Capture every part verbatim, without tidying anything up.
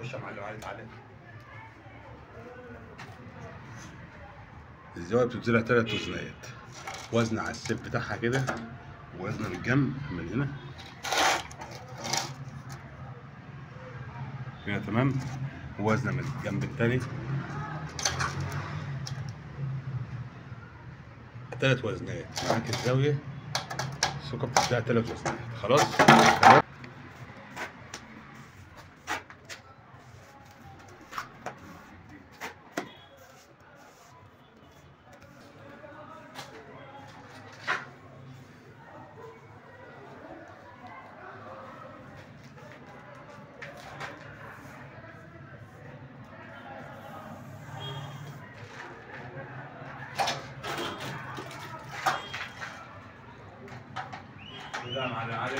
خش يا معلم علي تعالى. الزوايا بتتزرع ثلاث وزنات، وزن على السيف بتاعها كده، ووزن من الجنب من هنا هنا تمام، ووزن من الجنب التاني، ثلاث وزنات معاك الزاوية، الثقة بتتزرع ثلاث وزنات. خلاص سلام على علي.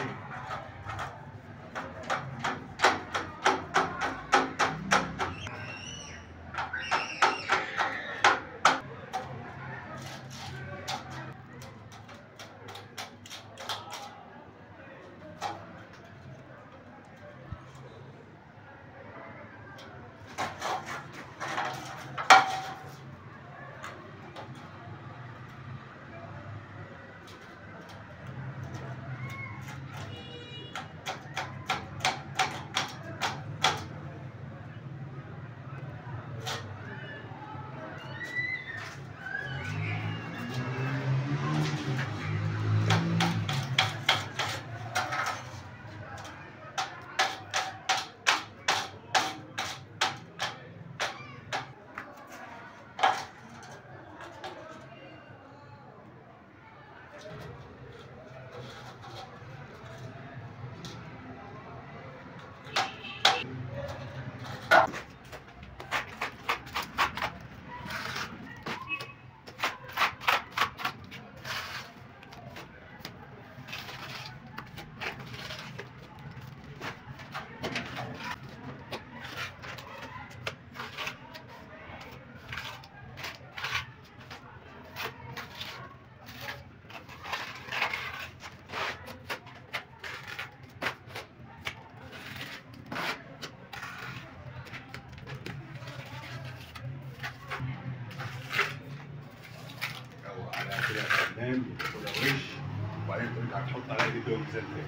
وبعدين ترجع تحط عليها فيديو ميزان تاني.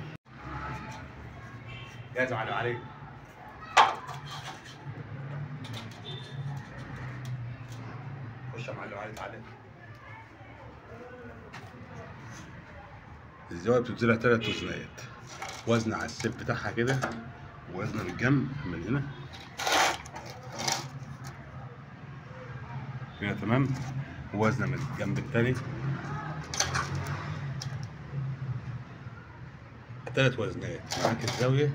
جاهز يا معلم علي. خش يا معلم علي تعالى. الزوايا بتتزرع ثلاث وزنات، وزن على السيف بتاعها كده، ووزن من الجنب من هنا هنا تمام، ووزن من الجنب التاني، ثلاث وزنات معاك الزاوية،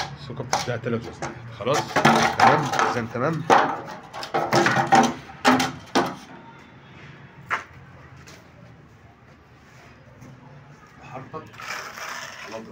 الثقة بتتزرع ثلاث وزنات. خلاص تمام، الميزان تمام. حركة وابدأ شغل.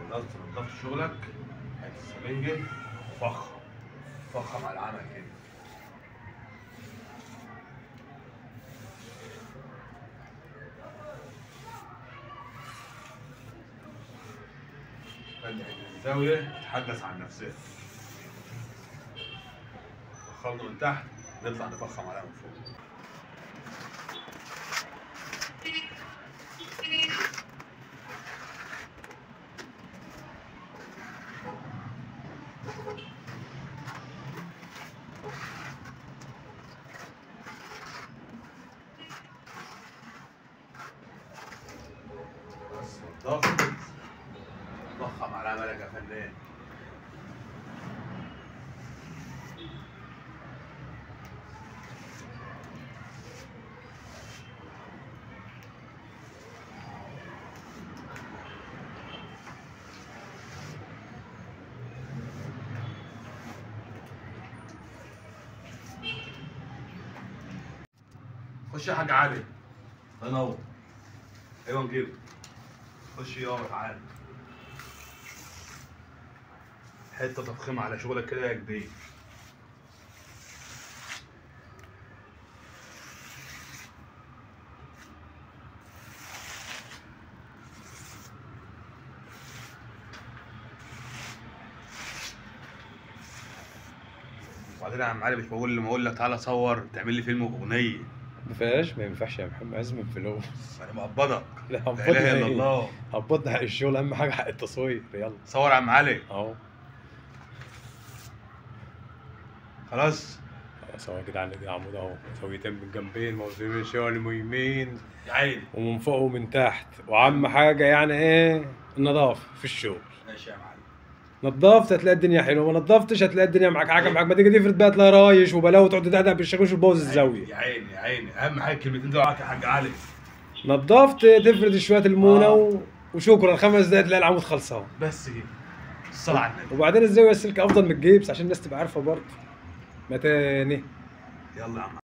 خلصت نظفت شغلك، هات السفنجة وفخم فخم على العمل كده. فني الزاوية تتحدث عن نفسها، فخمنا من تحت نطلع نفخم عليها من فوق. ضخم على عملك يا فنان. خش يا حاج علي. الله ينور. ايوه نجيبه. خش يابا تعالى. حته تفخيم على شغلك كده يا كبير. وبعدين يا عم علي مش بقول لما اقول لك تعالى صور تعمل لي فيلم واغنيه. ما فيهاش، ما ينفعش يا محمد، لازم الفلوس. انا مقبضك. لا مقبضني، لا اله الا الله، قبضني حق الشغل، اهم حاجه حق التصوير. يلا صور يا عم علي اهو. خلاص خلاص اهو يا جدعان، ده عمود اهو، سويتين من الجنبين، موزعين من شوال ويمين يا عيني، ومن فوق ومن تحت، واهم حاجه يعني ايه؟ النظافه في الشغل. ماشي يا معلم، نظفت هتلاقي الدنيا حلوه، ما نظفتش هتلاقي الدنيا معاك حاجه معاك، ما تيجي تفرد بقى تلاقي رايش وبلاوي تقعد تدعدع بالشاكوش وتبوظ الزاويه. يا عيني يا عيني، اهم حاجه الكلمتين دول معاك يا حاج علي. نظفت تفرد شويه المونه آه. وشكرا، خمس دقايق تلاقي العمود خلصان. بس كده الصلاه على النبي. وبعدين الزاويه السلك افضل من الجيبس عشان الناس تبقى عارفه برضه. متاني. يلا يا عم.